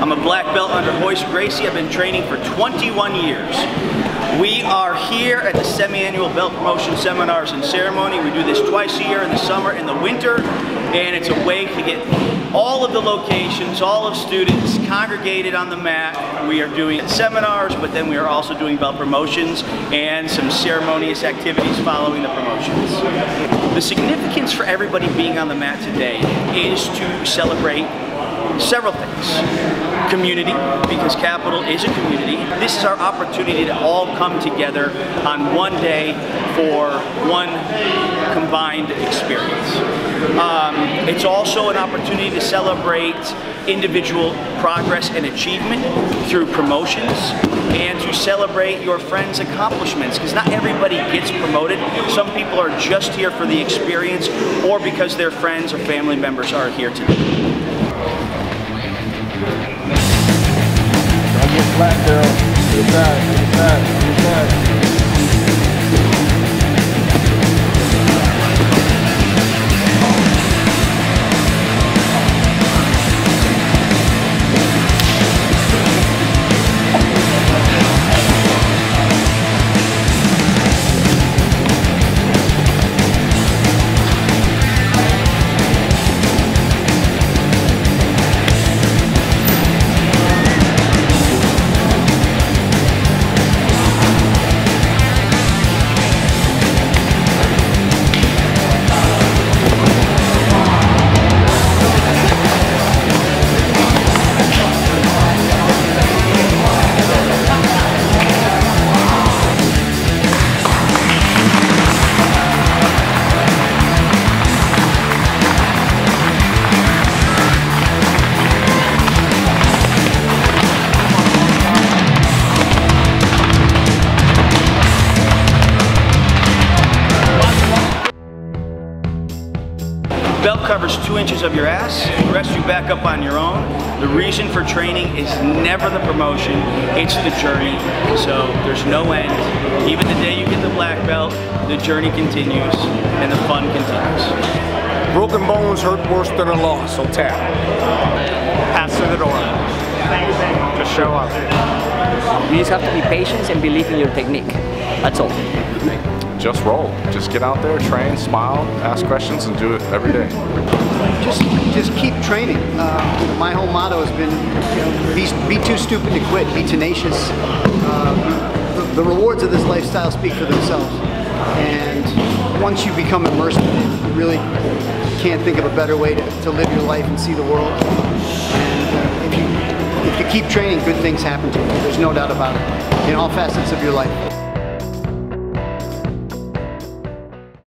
I'm a black belt under Royce Gracie. I've been training for 21 years. We are here at the semi-annual belt promotion seminars and ceremony. We do this twice a year in the summer and the winter, and it's a way to get all of the locations, all of students congregated on the mat. We are doing seminars, but then we are also doing belt promotions and some ceremonious activities following the promotions. The significance for everybody being on the mat today is to celebrate several things. Community, because Capital is a community. This is our opportunity to all come together on one day for one combined experience. It's also an opportunity to celebrate individual progress and achievement through promotions, and to celebrate your friends' accomplishments, because not everybody gets promoted. Some people are just here for the experience or because their friends or family members are here today. Black girl, get back, get back, get back. Belt covers 2 inches of your ass, the rest you back up on your own. The reason for training is never the promotion, it's the journey. So there's no end. Even the day you get the black belt, the journey continues and the fun continues. Broken bones hurt worse than a loss, so tap. Pass through the door. Just show up. You just have to be patient and believe in your technique. That's all. Just roll. Just get out there, train, smile, ask questions, and do it every day. Just keep training. My whole motto has been, be too stupid to quit, be tenacious. The rewards of this lifestyle speak for themselves. And once you become immersed in it, you really can't think of a better way to live your life and see the world. And if you keep training, good things happen to you. There's no doubt about it, in all facets of your life.